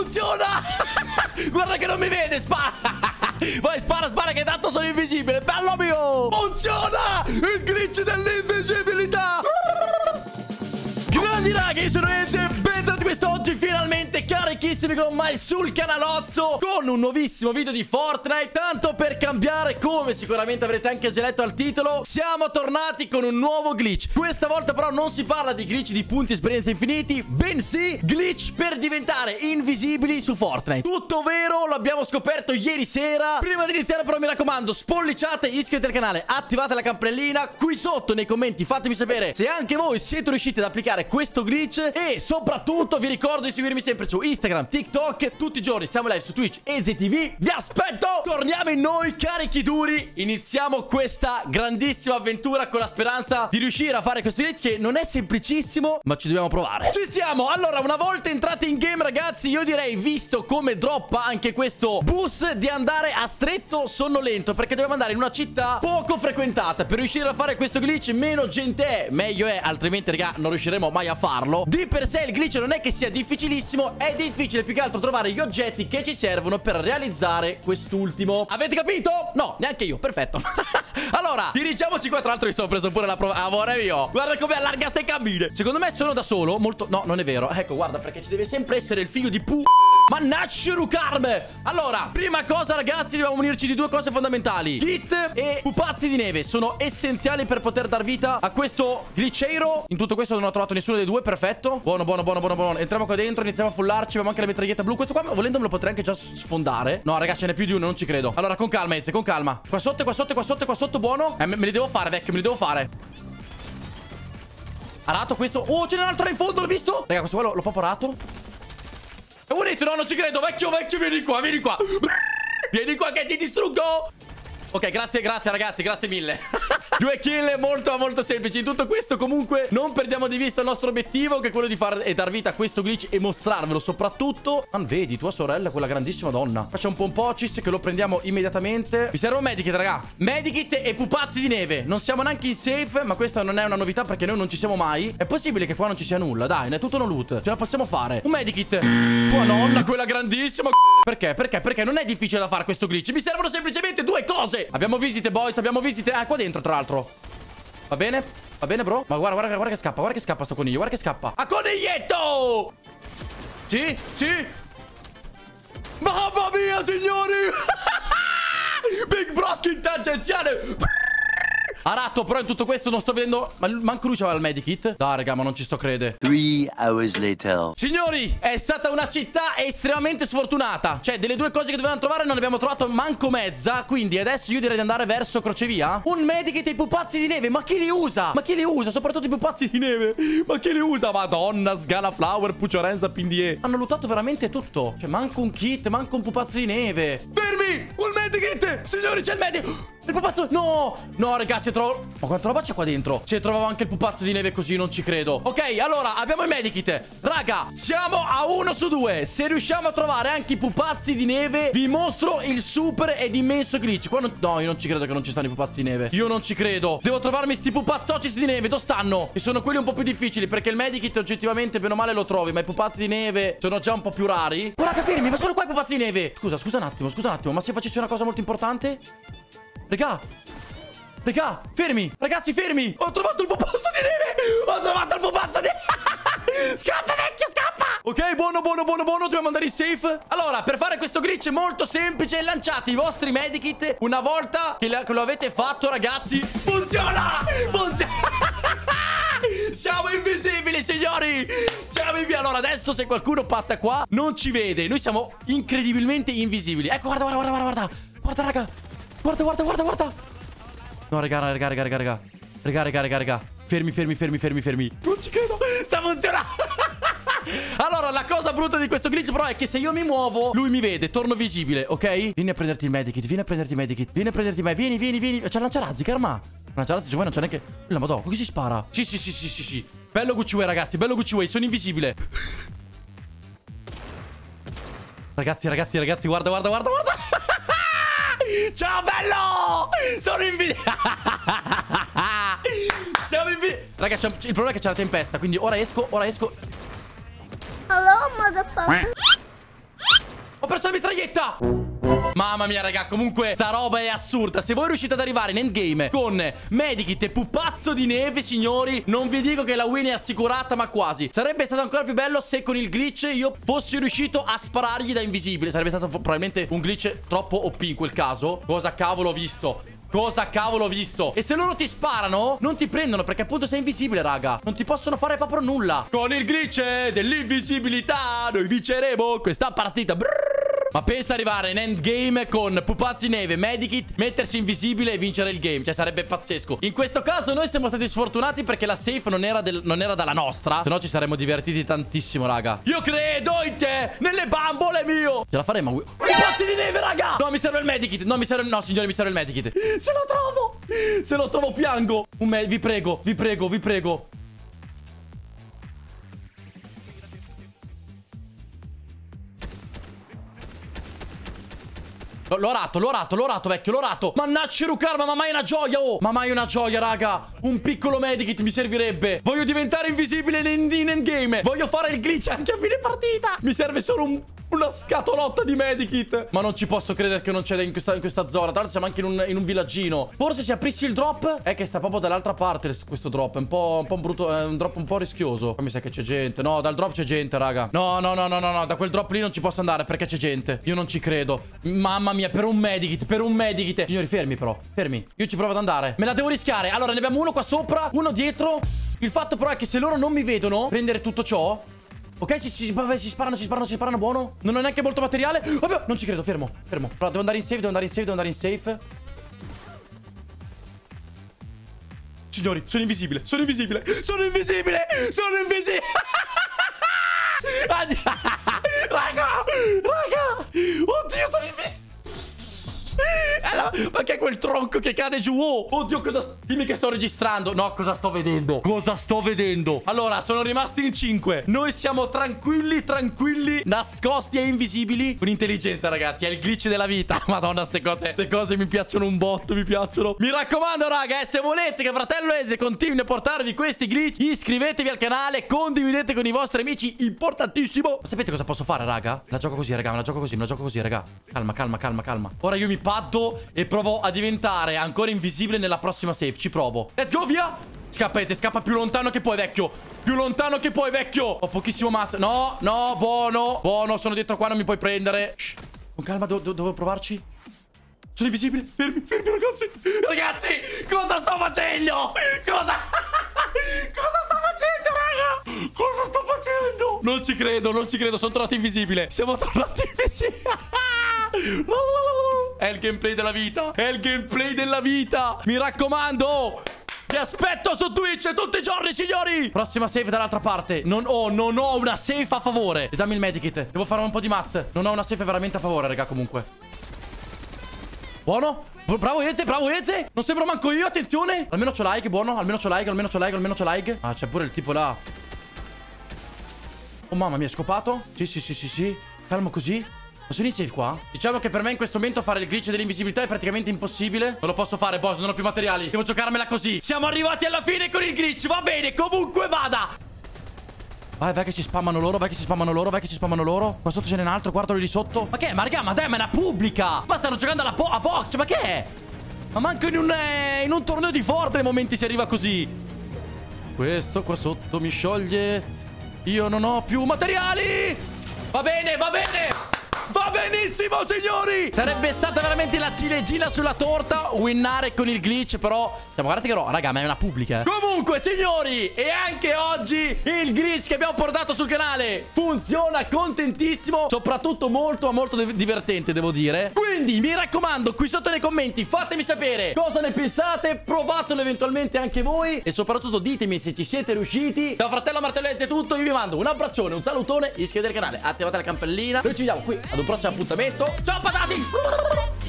funziona. Guarda che non mi vede. Vai, spara, spara, che tanto sono invisibile. Bello mio. Funziona il glitch dell'invisibilità. Grandi ragazzi, sono EZE e bentornati quest'oggi finalmente carichissimi con mai sul canalozzo con un nuovissimo video di Fortnite. Tanto per cambiare, come sicuramente avrete anche già letto al titolo, siamo tornati con un nuovo glitch. Questa volta però non si parla di glitch di punti esperienza infiniti, bensì glitch per diventare invisibili su Fortnite. Tutto vero, l'abbiamo scoperto ieri sera. Prima di iniziare però mi raccomando, spolliciate, iscrivetevi al canale, attivate la campanellina. Qui sotto nei commenti fatemi sapere se anche voi siete riusciti ad applicare questo glitch e soprattutto vi ricordo di seguirmi sempre su Instagram, TikTok, tutti i giorni siamo live su Twitch e EZE TV. Vi aspetto! Torniamo in noi carichi duri, iniziamo questa grandissima avventura con la speranza di riuscire a fare questo glitch che non è semplicissimo, ma ci dobbiamo provare. Ci siamo! Allora, una volta entrati in game ragazzi, io direi, visto come droppa anche questo bus, di andare a stretto sonnolento, perché dobbiamo andare in una città poco frequentata. Per riuscire a fare questo glitch meno gente è, meglio è, altrimenti raga non riusciremo mai a farlo. Di per sé il glitch non è che sia difficilissimo, è difficile più che altro trovare gli oggetti che ci servono per realizzare quest'ultimo. Avete capito? No, neanche io, perfetto. Allora, dirigiamoci qua. Tra l'altro mi sono preso pure la prova, amore mio. Guarda come allarga ste cabine. Secondo me sono da solo, molto... No, non è vero. Ecco, guarda, perché ci deve sempre essere il figlio di pu... Mannaccio rucarme. Allora, prima cosa ragazzi, dobbiamo unirci di due cose fondamentali: kit e pupazzi di neve. Sono essenziali per poter dar vita a questo glitchero. In tutto questo non ho trovato nessuno dei due, perfetto. Buono, buono, buono, buono, buono. Entriamo qua dentro, iniziamo a fullarci. Abbiamo anche la mitraglietta blu. Questo qua volendo me lo potrei anche già sfondare. No raga, ce n'è più di uno, non ci credo. Allora con calma Eze, con calma. Qua sotto, qua sotto, qua sotto, qua sotto, buono. Me li devo fare vecchio, me li devo fare. Arato questo. Oh, ce n'è un altro là in fondo, l'ho visto. Raga, questo qua l'ho proprio arato. E volete? No, non ci credo. Vecchio, vecchio, vieni qua, vieni qua. Vieni qua che ti distruggo. Ok, grazie, grazie ragazzi, grazie mille. Due kill molto, molto semplici. In tutto questo comunque non perdiamo di vista il nostro obiettivo, che è quello di far e dar vita a questo glitch e mostrarvelo soprattutto. Man, vedi, tua sorella, quella grandissima donna. Facciamo un po' Cis che lo prendiamo immediatamente. Vi servono medikit, raga. Medikit e pupazzi di neve. Non siamo neanche in safe, ma questa non è una novità perché noi non ci siamo mai. È possibile che qua non ci sia nulla, dai, ne è tutto uno loot. Ce la possiamo fare. Un medikit. Tua nonna, quella grandissima. Perché? Perché? Perché non è difficile da fare questo glitch. Mi servono semplicemente due cose. Abbiamo visite, boys, abbiamo visite. Ah, qua dentro, tra l'altro. Va bene, bro. Ma guarda, guarda, guarda che scappa. Guarda che scappa sto coniglio, guarda che scappa. Ah, coniglietto! Sì, sì. Mamma mia, signori! Big Broskin tangenziale! Aratto, però in tutto questo non sto vedendo. Ma manco lui c'aveva il medikit. Dai raga, ma non ci sto crede. 3 hours later. Signori, è stata una città estremamente sfortunata. Cioè, delle due cose che dovevamo trovare non abbiamo trovato manco mezza. Quindi adesso io direi di andare verso crocevia. Un medikit e i pupazzi di neve. Ma chi li usa? Ma chi li usa? Soprattutto i pupazzi di neve. Ma chi li usa? Madonna, Sgala Flower, Pucciorenza, Pindie. Hanno lootato veramente tutto. Cioè, manco un kit, manco un pupazzo di neve. Fermi! Un medikit! Signori, c'è il medikit! Il pupazzo... No! No, ragazzi, trovo... Ma quanta roba c'è qua dentro? Se trovavo anche il pupazzo di neve così, non ci credo. Ok, allora, abbiamo il medikit. Raga, siamo a 1 su 2. Se riusciamo a trovare anche i pupazzi di neve, vi mostro il super ed immenso glitch. Qua non... No, io non ci credo che non ci stanno i pupazzi di neve. Io non ci credo. Devo trovarmi sti pupazzocis di neve. Dove stanno? E sono quelli un po' più difficili, perché il medikit oggettivamente, bene o male, lo trovi. Ma i pupazzi di neve sono già un po' più rari. Oh, raga, fermi, ma sono qua i pupazzi di neve. Scusa, scusa un attimo. Ma se facessi una cosa molto importante... Raga, raga, fermi. Ragazzi, fermi. Ho trovato il pupazzo di neve. Ho trovato il pupazzo di neve. Scappa, vecchio, scappa. Ok, buono, buono, buono, buono. Dobbiamo andare in safe. Allora, per fare questo glitch è molto semplice. Lanciate i vostri medikit. Una volta che lo avete fatto, ragazzi, funziona. Funziona. Siamo invisibili, signori. Siamo invisibili. Allora adesso se qualcuno passa qua non ci vede. Noi siamo incredibilmente invisibili. Ecco, guarda, guarda, guarda, guarda. Guarda, raga. Guarda, guarda, guarda, guarda. No, raga, raga, raga, raga, raga. Raga, raga, raga, raga. Fermi, fermi, fermi, fermi, fermi. Non ci credo. Sta funzionando. Allora, la cosa brutta di questo glitch però è che se io mi muovo, lui mi vede, torno visibile, ok? Vieni a prenderti il medikit, vieni a prenderti il medikit. Vieni a prenderti il medikit, vieni, vieni, vieni. C'è il lanciarazzi, carma. Lanciarazzi, Giovanni, non c'è neanche... La madonna, qui si spara. Sì, sì, sì, sì, sì, sì. Bello Gucci Way, ragazzi, bello Gucci Way, sono invisibile. Ragazzi, ragazzi, ragazzi, guarda, guarda, guarda, guarda. Ciao bello! Sono invidioso. Siamo invidiosi. Raga, il problema è che c'è la tempesta, quindi ora esco, ora esco. Hello, motherfucker. la mitraglietta. Mamma mia, raga, comunque sta roba è assurda. Se voi riuscite ad arrivare in endgame con medikit e pupazzo di neve, signori, non vi dico che la win è assicurata, ma quasi. Sarebbe stato ancora più bello se con il glitch io fossi riuscito a sparargli da invisibile. Sarebbe stato probabilmente un glitch troppo OP in quel caso. Cosa cavolo ho visto? Cosa cavolo ho visto? E se loro ti sparano, non ti prendono perché appunto sei invisibile, raga. Non ti possono fare proprio nulla. Con il glitch dell'invisibilità noi vinceremo questa partita. Brrr. Ma pensa arrivare in endgame con pupazzi neve, medikit, mettersi invisibile e vincere il game. Cioè sarebbe pazzesco. In questo caso noi siamo stati sfortunati perché la safe non era dalla nostra. Se no ci saremmo divertiti tantissimo, raga. Io credo in te, nelle bambole mio. Ce la faremo. Pupazzi di neve, raga. No, mi serve il medikit. No, mi serve... No, signori, mi serve il medikit. Se lo trovo, piango. Vi prego, vi prego. L'ho orato, vecchio, Mannacci Rukarma, ma mai una gioia, oh. Ma mai una gioia, raga. Un piccolo medikit mi servirebbe. Voglio diventare invisibile in endgame. Voglio fare il glitch anche a fine partita. Mi serve solo una scatolotta di medikit. Ma non ci posso credere che non c'è in questa zona. Tra l'altro siamo anche in un villaggino. Forse se aprissi il drop, è che sta proprio dall'altra parte. Questo drop è un po' brutto. È un drop un po' rischioso. Poi mi sa che c'è gente. No, dal drop c'è gente, raga. No, da quel drop lì non ci posso andare perché c'è gente. Io non ci credo. Mamma mia. Per un medikit, signori, fermi però. Fermi. Io ci provo ad andare. Me la devo rischiare. Allora, ne abbiamo uno qua sopra, uno dietro. Il fatto però è che se loro non mi vedono prendere tutto ciò, ok, ci sparano, buono. Non ho neanche molto materiale. Vabbè, non ci credo, fermo. Però devo andare in safe, Signori, sono invisibile. Raga. Oddio, sono invisibile. Ma che è quel tronco che cade giù? Oh, oddio, cosa... Dimmi che sto registrando. No, cosa sto vedendo? Allora, sono rimasti in 5. Noi siamo tranquilli, nascosti e invisibili. Un'intelligenza, ragazzi, è il glitch della vita. Madonna, queste cose mi piacciono un botto, Mi raccomando, raga, se volete che Fratello Eze continui a portarvi questi glitch, iscrivetevi al canale, condividete con i vostri amici, importantissimo. Sapete cosa posso fare, raga? La gioco così, raga, me la gioco così, raga. Calma. Ora io mi paddo e provo a diventare ancora invisibile nella prossima safe. Ci provo. Let's go, via. Scappate, scappa più lontano che puoi, vecchio. Ho pochissimo mazzo. No, buono, sono dietro qua, non mi puoi prendere. Shh. Con calma, devo provarci. Sono invisibile. Fermi, ragazzi. Cosa sto facendo? Cosa sto facendo, raga? Non ci credo, sono tornato invisibile. È il gameplay della vita. Mi raccomando, vi aspetto su Twitch tutti i giorni, signori. Prossima safe dall'altra parte. Non ho una safe a favore. E dammi il medikit. Devo fare un po' di mazze. Non ho una safe veramente a favore, raga, comunque. Buono. Bravo Eze. Non sembro manco io, attenzione. Almeno c'ho like, buono. Almeno c'ho like. Ah, c'è pure il tipo là. Oh, mamma mia, è scopato. Sì. Fermo così. Ma sono in safe qua? Diciamo che per me in questo momento fare il glitch dell'invisibilità è praticamente impossibile. Non lo posso fare, boss, non ho più materiali. Devo giocarmela così. Siamo arrivati alla fine con il glitch, va bene, comunque vada. Vai che si spammano loro, Qua sotto ce n'è un altro, guardalo lì sotto. Ma che è? Ma raga, ma dai, ma è una pubblica. Ma stanno giocando a box, ma che è? Ma manco in un torneo di Fortnite nei momenti si arriva così. Questo qua sotto mi scioglie. Io non ho più materiali. Va bene. Va benissimo, signori. Sarebbe stata veramente la ciliegina sulla torta winnare con il glitch, però guardate che raga, ma è una pubblica. Comunque, signori, e anche oggi il glitch che abbiamo portato sul canale funziona, contentissimo. Soprattutto molto ma molto divertente, devo dire. Quindi mi raccomando, qui sotto nei commenti fatemi sapere cosa ne pensate, provatelo eventualmente anche voi, e soprattutto ditemi se ci siete riusciti. Da Fratello Martello è tutto. Io vi mando un abbraccione, un salutone, iscrivetevi al canale, attivate la campanellina. Noi ci vediamo qui ad un prossimo appuntamento. Ciao patati!